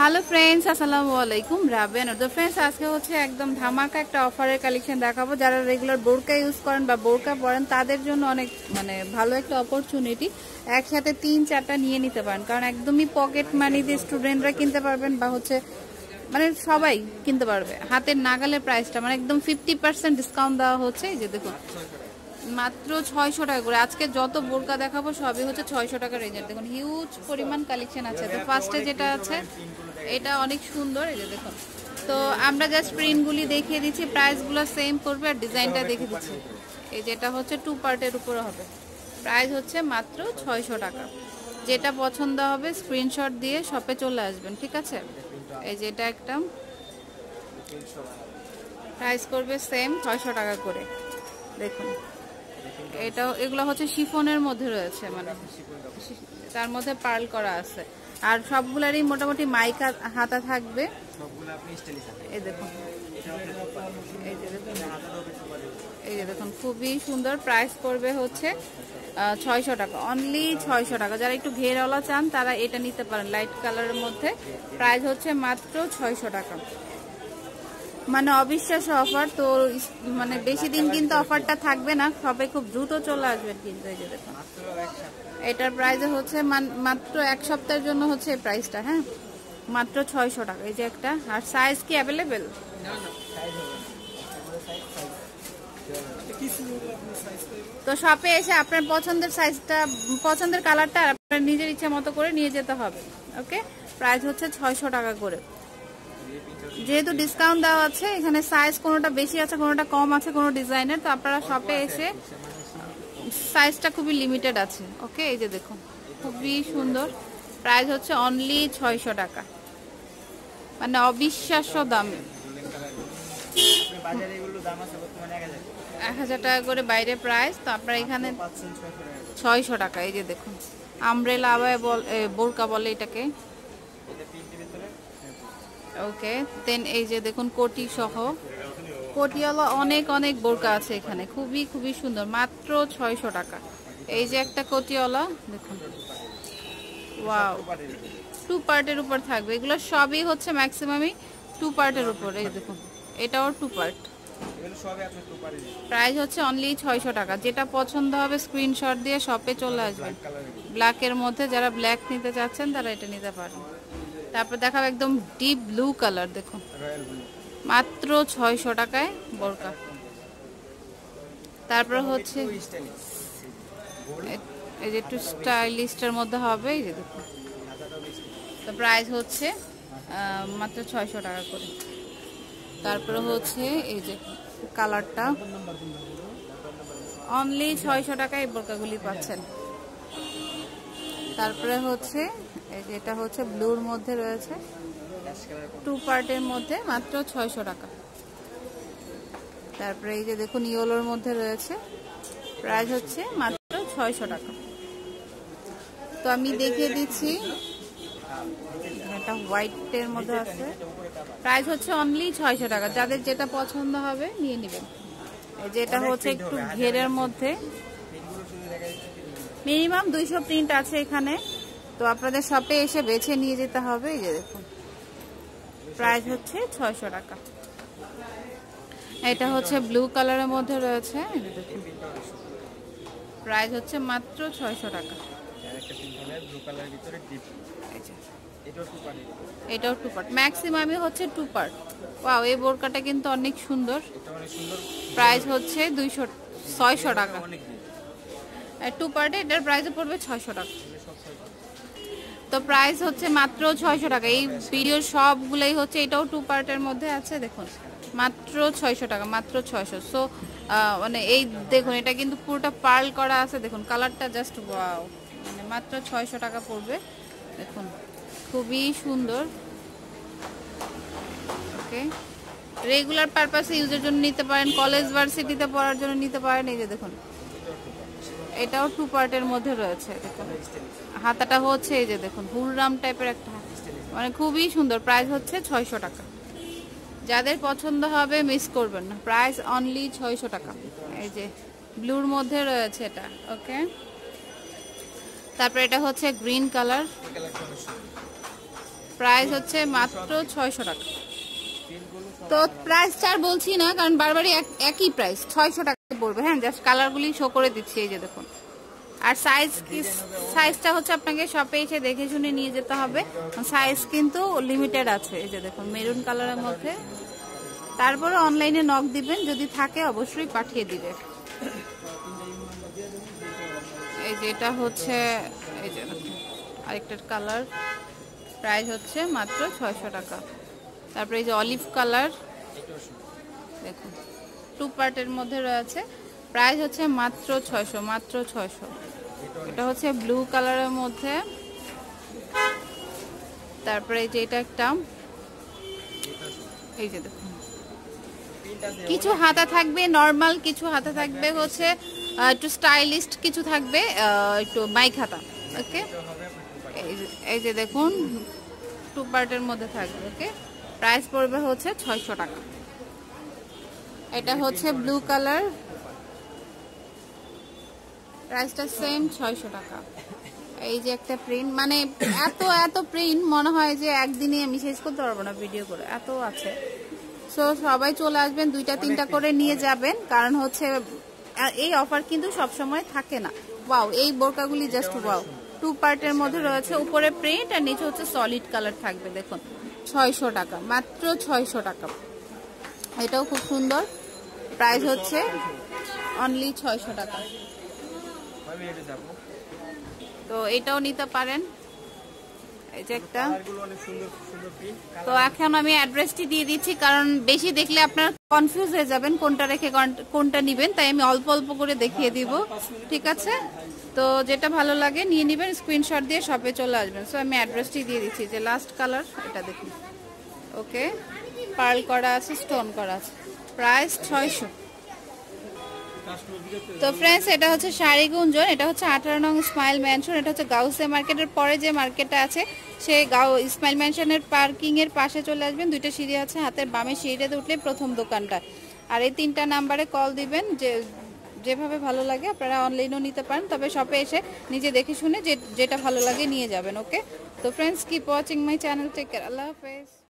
Hello friends, আসসালামু আলাইকুম। রাবেন তো ফ্রেন্ডস, আজকে হচ্ছে একদম ধামাকা একটা অফারের কালেকশন দেখাবো। যারা রেগুলার বোরকা ইউজ করেন বা বোরকা পরেন তাদের জন্য অনেক ভালো একটা অপরচুনিটি। একসাথে 3-4টা নিয়ে নিতে পারেন, কারণ একদমই পকেট মানি দিয়ে স্টুডেন্টরা কিনতে পারবেন বা হচ্ছে সবাই কিনতে পারবে। হাতের নাগালে প্রাইসটা একদম 50% ডিসকাউন্ট দেওয়া হচ্ছে। এই যে দেখুন, মাত্র 600 টাকা করে। আজকে যত বোরকা দেখাবো সবই হচ্ছে 600 টাকা রেঞ্জের। দেখুন হিউজ পরিমাণ কালেকশন আছে। তো ফার্স্টে যেটা আছে এটা অনেক সুন্দর, এই যে দেখুন। তো আমরা জাস্ট প্রিন্টগুলি দেখিয়ে দিচ্ছি, প্রাইসগুলো সেম পড়বে আর ডিজাইনটা দেখিয়ে দিচ্ছি। এই যেটা হচ্ছে 2 পার্টের উপরে হবে, প্রাইস হচ্ছে মাত্র 600 টাকা। যেটা পছন্দ হবে স্ক্রিনশট দিয়ে শপে চলে আসবেন, ঠিক আছে। এই যেটা একটা প্রাইস করবে সেম 600 টাকা করে। দেখুন এটাও, এগুলো হচ্ছে শিফনের মধ্যে রয়েছে, তার মধ্যে পার্ল করা আছে। আর সবগুলারই মোটামুটি মাইকা হাতা থাকবে। এই দেখুন, এই দেখুন খুবই সুন্দর। প্রাইস করবে হচ্ছে 600 টাকা, অনলি 600 টাকা। যারা একটু ঘেরওয়ালা চান তারা এটা নিতে পারেন, লাইট কালারের মধ্যে। প্রাইস হচ্ছে মাত্র 600 টাকা, অবিশ্বাস্য অফার। তো বেশি দিন কিন্তু অফারটা থাকবে না, সবাই খুব দ্রুত চলে আসবেন কিন্তু। এই যে দেখুন, এটার প্রাইস হচ্ছে মাত্র 1 সপ্তাহের জন্য হচ্ছে এই প্রাইসটা, হ্যাঁ, মাত্র 600 টাকা। এই যে একটা, আর সাইজ কি অ্যাভেলেবেল? তো শপে এসে আপনার পছন্দের সাইজটা, পছন্দের কালারটা আপনার নিজের ইচ্ছা মতো করে নিয়ে যেতে হবে। ওকে, প্রাইস হচ্ছে 600 টাকা করে। যেহেতু ডিসকাউন্ট দেওয়া আছে, এখানে সাইজ কোনোটা বেশি আছে, কোনোটা কম আছে, কোনো ডিজাইনের। তো আপনারা শপে এসে, সাইজটা খুবই লিমিটেড আছে। ওকে, এই যে দেখুন খুবই সুন্দর। প্রাইস হচ্ছে অনলি 600 টাকা, অবিশ্বাস্য দামে। বাজারে 1000 টাকা করে বাইরে প্রাইস, তো আপনারা এখানে 600 টাকা। এই যে দেখুন, আমব্রেলা বোরকা বলে এটাকে। ওকে, দেন এই যে দেখুন কোটি সহ, কোটিওয়ালা অনেক বোরকা আছে এখানে, খুবই সুন্দর, মাত্র 600 টাকা। এই যে একটা কোটিওয়ালা দেখুন, ওয়াও, 2 পার্টের উপর থাকবে। এগুলো সবই হচ্ছে ম্যাক্সিমামই 2 পার্টের উপর। এই দেখুন, এটাও 2 পার্ট। প্রাইস হচ্ছে অনলি 600 টাকা। যেটা পছন্দ হবে স্ক্রিনশট দিয়ে শপে চলে আসবেন। ব্ল্যাকের মধ্যে যারা ব্ল্যাক নিতে চাচ্ছেন তারা এটা নিতে পারেন। তারপর দেখাবো একদম ডিপ ব্লু কালার, দেখুন মাত্র 600 টাকায় বোরকা। তারপর হচ্ছে এই যে একটু স্টাইলিস্টের মধ্যে হবে, এই যে দেখুন। তো প্রাইস হচ্ছে মাত্র 600 টাকা করে। তারপরে হচ্ছে এই যে কালারটা, অনলি 600 টাকায় এই বোরকাগুলি পাচ্ছেন। তারপরে হচ্ছে এটা হচ্ছে ব্লুর মধ্যে রয়েছে, 2 পার্টের মধ্যে, মাত্র 600 টাকা। তারপরে এই যে দেখুন ইয়েলোর মধ্যে রয়েছে, প্রাইস হচ্ছে মাত্র 600 টাকা। তো আমি দেখিয়ে দিচ্ছি, এটা হোয়াইটের মধ্যে আছে, প্রাইস হচ্ছে অনলি 600 টাকা। যাদের যেটা পছন্দ হবে নিয়ে নেবেন। এই যে এটা হচ্ছে একটু ঘেরের মধ্যে, মিনিমাম 200 প্রিন্ট আছে এখানে, তো আপনাদের শপে এসে বেছে নিয়ে যেতে হবে। এই যে দেখুন, প্রাইস হচ্ছে 600 টাকা। এটা হচ্ছে ব্লু কালারের মধ্যে রয়েছে, প্রাইস হচ্ছে মাত্র 600 টাকা। এটাও 2 পার্ট, ম্যাক্সিমামই হচ্ছে 2 পার্ট। ওয়াও, এই বোরকাটা কিন্তু অনেক সুন্দর। প্রাইস হচ্ছে 600 টাকা, 2 পার্টে। এটার প্রাইস পড়বে 600 টাকা। তো প্রাইস হচ্ছে মাত্র 600 টাকা। এই ভিডিওর সবগুলাই হচ্ছে, এটাও 2 পার্টের মধ্যে আছে, দেখুন মাত্র 600 টাকা, মাত্র 600। সো এই দেখুন, এটা কিন্তু পুরোটা পার্ল করা আছে, দেখুন কালারটা জাস্ট ওয়াও। মাত্র 600 টাকা পড়বে, দেখুন খুবই সুন্দর। ওকে, রেগুলার পারপাসে ইউজের জন্য নিতে পারেন, কলেজ ভার্সিটিতে পড়ার জন্য নিতে পারেন। এই যে দেখুন, এটাও 2 পার্টের মধ্যে রয়েছে, দেখুন হাতাটা হচ্ছে, এই যে দেখুন হুলরাম টাইপের একটা, খুবই সুন্দর। প্রাইস হচ্ছে 600 টাকা। যাদের পছন্দ হবে মিস করবেন না, প্রাইস অনলি 600 টাকা। এই যে ব্লুর মধ্যে রয়েছে এটা, ওকে। তারপর এটা হচ্ছে গ্রিন কালার, প্রাইস হচ্ছে মাত্র ৬০০ টাকা। তো প্রাইসটা আর বলছি না, কারণ বারবারই একই প্রাইস ৬০০ টাকা পড়বে। হ্যাঁ, জাস্ট কালারগুলি শো করে দিচ্ছি, এই যে দেখুন। আর সাইজটা হচ্ছে আপনাকে শপে এসে দেখে শুনে নিয়ে যেতে হবে, সাইজ কিন্তু লিমিটেড আছে। এই যে দেখুন, মেরুন কালারের মধ্যে। তারপরে অনলাইনে নক দিবেন, যদি থাকে অবশ্যই পাঠিয়ে দিবে। এই যে এটা হচ্ছে, এই যে আরেকটার কালার, প্রাইস হচ্ছে মাত্র ৬০০ টাকা। তারপরে এই যে অলিভ কালার, দেখুন টু পার্টের মধ্যে রয়েছে, প্রাইস হচ্ছে মাত্র ৬০০, মাত্র ৬০০। এটা হচ্ছে ব্লু কালারের মধ্যে। তারপরে এই যে এটা একটা, এই যে দেখুন কিছু হাতা থাকবে নর্মাল, কিছু হাতা থাকবে হচ্ছে একটু স্টাইলিস্ট, কিছু থাকবে একটু মাইক হাতা। ওকে, এই যে দেখুন টু পার্টের মধ্যে থাকবে। ওকে, প্রাইস পড়বে হচ্ছে ৬০০ টাকা। এটা হচ্ছে ব্লু কালার, প্রাইসটা সেম ৬০০ টাকা। এই যে একটা প্রিন্ট, মানে এত এত প্রিন্ট মনে হয় যে একদিনে আমি শেষ করতে পারবো না ভিডিও করে, এত আছে। সো সবাই চলে আসবেন, দুইটা তিনটা করে নিয়ে যাবেন, কারণ হচ্ছে এই অফার কিন্তু সবসময় থাকে না। ওয়াও, এই বোরকাগুলি জাস্ট ওয়াও। টু পার্টের মধ্যে রয়েছে, উপরে প্রিন্ট আর নিচে হচ্ছে সলিড কালার থাকবে। দেখুন ৬০০ টাকা, মাত্র ৬০০ টাকা। এটাও খুব সুন্দর, প্রাইস হচ্ছে অনলি ৬০০ টাকা। তো এটাও নিতে পারেন, এই যে একটা। তো এখন আমি অ্যাড্রেসটি দিয়ে দিচ্ছি, কারণ বেশি দেখলে আপনারা কনফিউজ হয়ে যাবেন কোনটা রেখে কোনটা নেবেন, তাই আমি অল্প অল্প করে দেখিয়ে দিব, ঠিক আছে? তো যেটা ভালো লাগে নিয়ে নেবেন, স্ক্রিনশট দিয়ে শপে চলে আসবেন। সো আমি অ্যাড্রেসটি দিয়ে দিচ্ছি। যে লাস্ট কালার, এটা দেখুন। ওকে, পার্ল করা আছে, স্টোন করা আছে, প্রাইস ৬০০। তো ফ্রেন্ডস, এটা হচ্ছে শাড়ি গুঞ্জন, এটা হচ্ছে 18 নং স্মাইল ম্যানশন। এটা হচ্ছে গাউসে মার্কেটের পরে যে মার্কেটটা আছে, সেই স্মাইল ম্যানশনের পার্কিং এর পাশে চলে আসবেন। দুইটা সিঁড়ি আছে, হাতের বামে সিঁড়িটাতে উঠলে প্রথম দোকানটা। আর এই 3টা নাম্বারে কল দিবেন, যেভাবে ভালো লাগে আপনারা অনলাইনেও নিতে পারেন, তবে শপে এসে নিজে দেখে শুনে যেটা ভালো লাগে নিয়ে যাবেন। ওকে, তো friends, keep watching my channel, take care, আল্লাহ হাফেজ।